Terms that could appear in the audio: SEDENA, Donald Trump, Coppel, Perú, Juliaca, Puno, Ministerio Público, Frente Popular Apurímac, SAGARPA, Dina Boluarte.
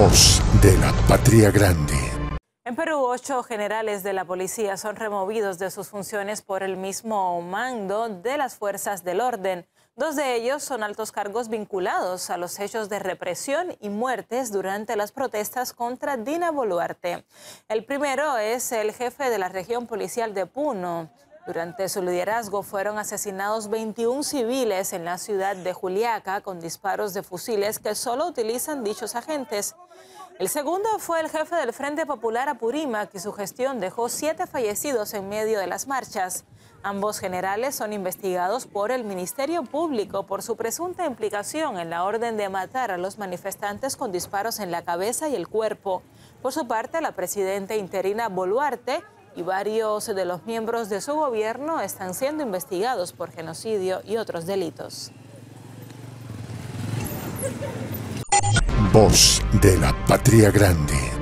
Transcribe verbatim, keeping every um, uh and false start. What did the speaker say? Voz de la Patria Grande. En Perú, ocho generales de la policía son removidos de sus funciones por el mismo mando de las fuerzas del orden. Dos de ellos son altos cargos vinculados a los hechos de represión y muertes durante las protestas contra Dina Boluarte. El primero es el jefe de la región policial de Puno. Durante su liderazgo fueron asesinados veintiún civiles en la ciudad de Juliaca con disparos de fusiles que solo utilizan dichos agentes. El segundo fue el jefe del Frente Popular Apurímac y su gestión dejó siete fallecidos en medio de las marchas. Ambos generales son investigados por el Ministerio Público por su presunta implicación en la orden de matar a los manifestantes con disparos en la cabeza y el cuerpo. Por su parte, la presidenta interina Boluarte y varios de los miembros de su gobierno están siendo investigados por genocidio y otros delitos. Voz de la Patria Grande.